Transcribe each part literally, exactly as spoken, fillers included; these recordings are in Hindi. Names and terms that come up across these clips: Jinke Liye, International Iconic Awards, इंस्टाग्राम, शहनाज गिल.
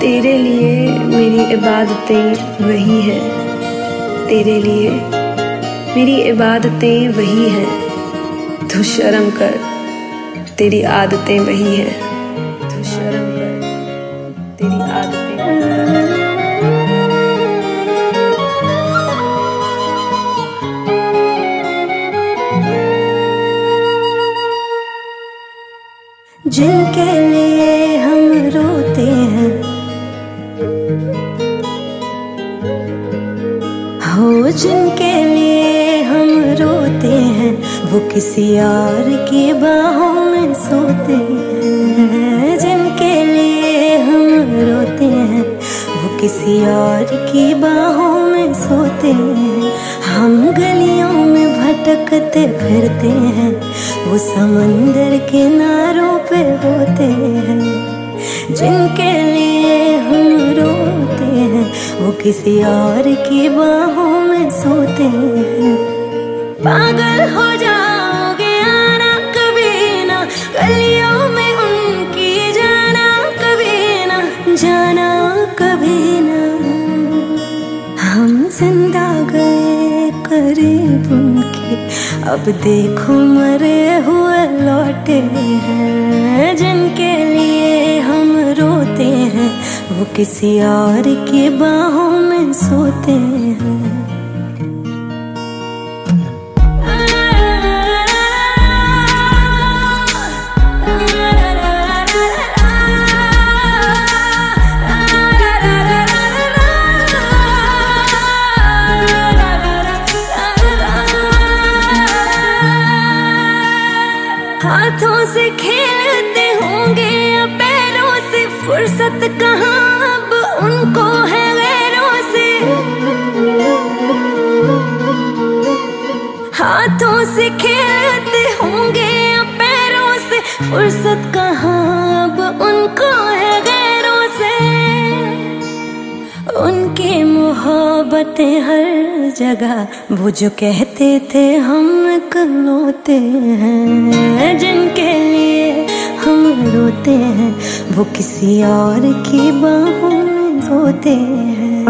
तेरे लिए मेरी इबादतें वही हैं, तेरे लिए मेरी इबादतें वही हैं। तू शर्म कर, तेरी आदतें वही हैं। तू शर्म कर, तेरी आदतें वही हैं। जिनके लिए हम रोते हैं, हो जिनके लिए हम रोते हैं, वो किसी और के बाहों में सोते हैं। जिनके लिए हम रोते हैं, वो किसी और की बाहों में सोते हैं। हम गलियों में भटकते फिरते हैं, वो समंदर किनारों पे होते हैं। जिनके लिए हम रोते हैं, वो किसी और की बाहों में सोते हैं। पागल हो जाओगे आना कभी ना, गलियों में उनकी जाना कभी ना, जाना कभी ना। हम जिंदा गए करीब उनके, अब देखो मरे हुए लौटे हैं। जिनके लिए हम रोते हैं, वो किसी और की बाहों में सोते हैं। हाथों से खेलते होंगे या पैरों से, फुर्सत कहाँ अब उनको है गैरों से। हाथों से खेलते होंगे या पैरों से, फुर्सत कहाँ अब उनको है गैरों से। उनकी मोहब्बतें हर जगह, वो जो कहते थे हम कलोते हैं। जिनके लिए हम रोते हैं, वो किसी और की बाहों में सोते हैं।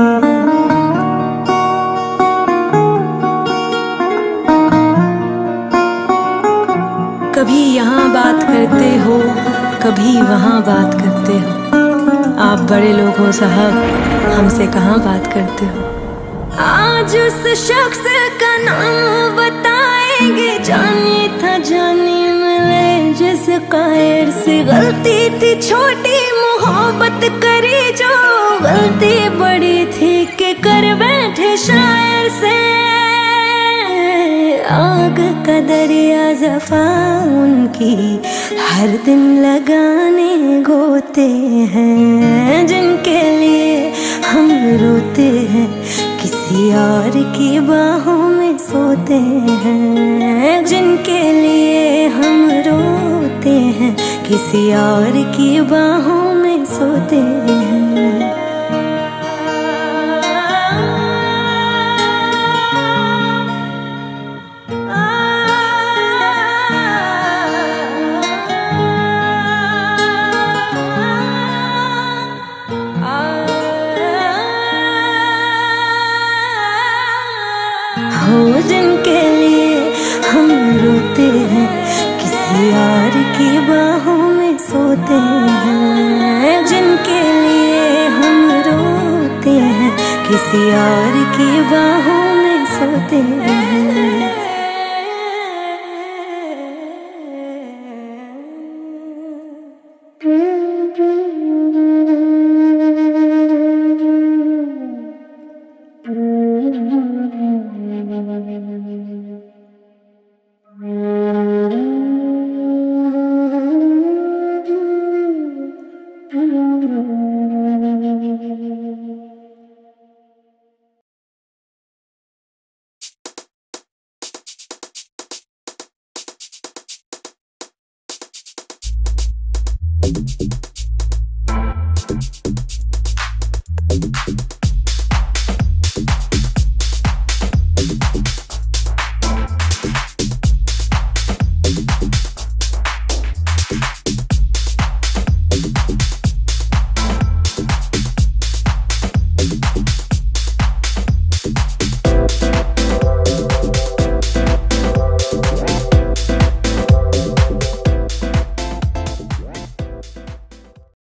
कभी यहाँ बात करते हो, कभी वहाँ बात करते हो। आप बड़े लोग हो साहब, हमसे कहाँ बात करते हो। आज उस शख्स का नाम बताएंगे, जानी था जानी मिले जिसका इर्स। गलती थी छोटी मोहब्बत करी जो, गलती बड़ी थी कि कर बैठे शायर से। आग का दरिया जफा उनकी, हर दिन लगाने गोते हैं। जिनके लिए हम रोते हैं, किसी और की बाहों में सोते हैं। जिनके लिए हम रोते हैं, किसी और की बाहों में सोते हैं। जिनके लिए हम रोते हैं, किसी और की बाहों में सोते हैं। जिनके लिए हम रोते हैं, किसी और की बाहों में सोते हैं। Thank you.